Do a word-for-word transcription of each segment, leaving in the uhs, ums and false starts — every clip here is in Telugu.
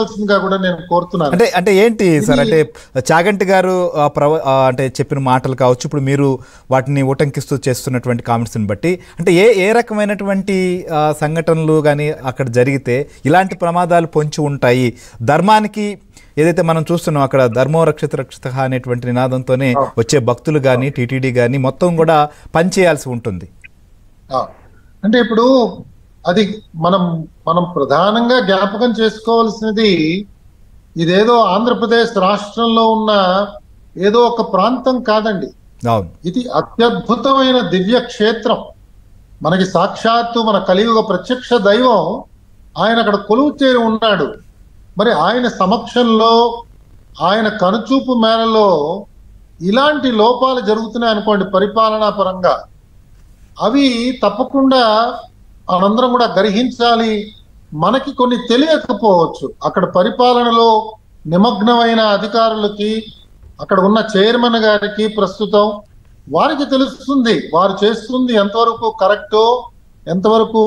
అంటే అంటే ఏంటి సార్, అంటే చాగంటి గారు అంటే చెప్పిన మాటలు కావచ్చు, ఇప్పుడు మీరు వాటిని ఉటంకిస్తూ చేస్తున్నటువంటి కామెంట్స్ ని బట్టి అంటే ఏ ఏ రకమైనటువంటి సంఘటనలు కానీ అక్కడ జరిగితే ఇలాంటి ప్రమాదాలు పొంచి ఉంటాయి. ధర్మానికి ఏదైతే మనం చూస్తున్నాం అక్కడ ధర్మో రక్షిత రక్షిత అనేటువంటి నినాదంతోనే వచ్చే భక్తులు కానీ టీటీడీ కానీ మొత్తం కూడా పనిచేయాల్సి ఉంటుంది. అంటే ఇప్పుడు అది మనం మనం ప్రధానంగా జ్ఞాపకం చేసుకోవాల్సినది, ఇదేదో ఆంధ్రప్రదేశ్ రాష్ట్రంలో ఉన్న ఏదో ఒక ప్రాంతం కాదండి, ఇది అత్యద్భుతమైన దివ్య క్షేత్రం. మనకి సాక్షాత్తు మన కలియుగ ప్రత్యక్ష దైవం ఆయన అక్కడ కొలువు చేరి ఉన్నాడు. మరి ఆయన సమక్షంలో ఆయన కనుచూపు మేరలో ఇలాంటి లోపాలు జరుగుతున్నాయి అనుకోండి పరిపాలనా పరంగా, అవి తప్పకుండా మనందరం కూడా గ్రహించాలి. మనకి కొన్ని తెలియకపోవచ్చు, అక్కడ పరిపాలనలో నిమగ్నమైన అధికారులకి, అక్కడ ఉన్న చైర్మన్ గారికి ప్రస్తుతం వారికి తెలుస్తుంది వారు చేస్తుంది ఎంతవరకు కరెక్టో ఎంతవరకు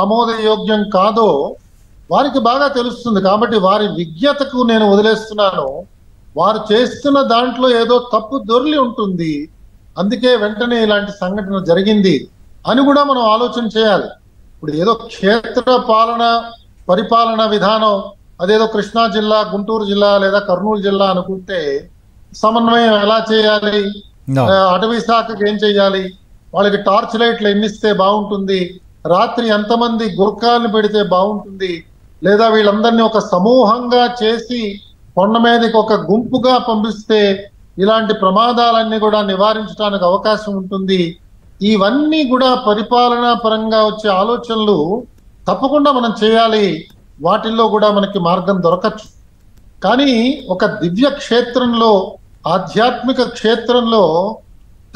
ఆమోదయోగ్యం కాదో వారికి బాగా తెలుస్తుంది. కాబట్టి వారి విజ్ఞతకు నేను వదిలేస్తున్నాను, వారు చేస్తున్న దాంట్లో ఏదో తప్పు దొర్లి ఉంటుంది, అందుకే వెంటనే ఇలాంటి సంఘటన జరిగింది అని కూడా మనం ఆలోచన చేయాలి. ఇప్పుడు ఏదో క్షేత్ర పాలన పరిపాలన విధానం అదేదో కృష్ణా జిల్లా గుంటూరు జిల్లా లేదా కర్నూలు జిల్లా అనుకుంటే సమన్వయం ఎలా చేయాలి, అటవీ శాఖకి ఏం చేయాలి, వాళ్ళకి టార్చ్ లైట్లు ఎన్నిస్తే బాగుంటుంది, రాత్రి ఎంతమంది గుర్ఖాలను పెడితే బాగుంటుంది, లేదా వీళ్ళందరినీ ఒక సమూహంగా చేసి కొండ మీదకి ఒక గుంపుగా పంపిస్తే ఇలాంటి ప్రమాదాలన్నీ కూడా నివారించడానికి అవకాశం ఉంటుంది. ఇవన్నీ కూడా పరిపాలనా పరంగా వచ్చే ఆలోచనలు తప్పకుండా మనం చేయాలి, వాటిల్లో కూడా మనకి మార్గం దొరకచ్చు. కానీ ఒక దివ్య క్షేత్రంలో ఆధ్యాత్మిక క్షేత్రంలో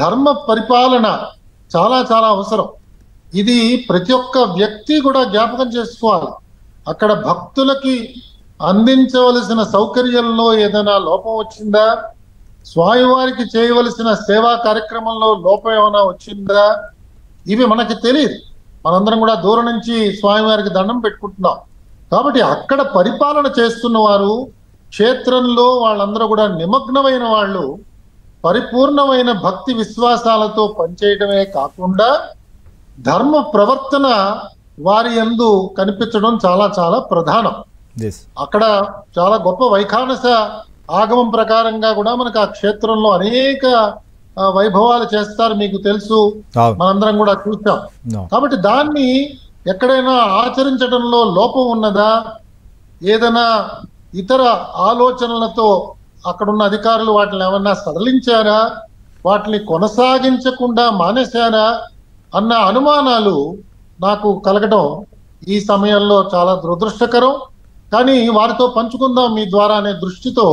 ధర్మ పరిపాలన చాలా చాలా అవసరం. ఇది ప్రతి ఒక్క వ్యక్తి కూడా జ్ఞాపకం చేసుకోవాలి. అక్కడ భక్తులకి అందించవలసిన సౌకర్యంలో ఏదైనా లోపం వచ్చిందా, స్వామివారికి చేయవలసిన సేవా కార్యక్రమంలో లోపం ఏమైనా వచ్చిందా, ఇవి మనకి తెలియదు. మనందరం కూడా దూరం నుంచి స్వామివారికి దండం పెట్టుకుంటున్నాం. కాబట్టి అక్కడ పరిపాలన చేస్తున్న వారు క్షేత్రంలో వాళ్ళందరూ కూడా నిమగ్నమైన వాళ్ళు పరిపూర్ణమైన భక్తి విశ్వాసాలతో పనిచేయడమే కాకుండా ధర్మ ప్రవర్తన వారి యందు కనిపించడం చాలా చాలా ప్రధానం. అక్కడ చాలా గొప్ప వైఖానస ఆగమం ప్రకారంగా కూడా మనకు ఆ క్షేత్రంలో అనేక వైభవాలు చేస్తారు, మీకు తెలుసు, మనందరం కూడా చూస్తాం. కాబట్టి దాన్ని ఎక్కడైనా ఆచరించడంలో లోపం ఉన్నదా, ఏదైనా ఇతర ఆలోచనలతో అక్కడున్న అధికారులు వాటిని ఏమన్నా సడలించారా, వాటిని కొనసాగించకుండా మానేశారా అన్న అనుమానాలు నాకు కలగడం ఈ సమయంలో చాలా దురదృష్టకరం. కానీ వారితో పంచుకుందాం మీ ద్వారా అనే దృష్టితో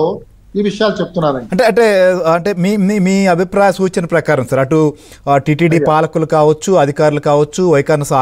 ఈ విషయాలు చెప్తున్నానండి. అంటే అంటే అంటే మీ మీ అభిప్రాయ సూచన ప్రకారం సార్ అటు టీటీడీ పాలకులు కావచ్చు అధికారులు కావచ్చు వైఖానస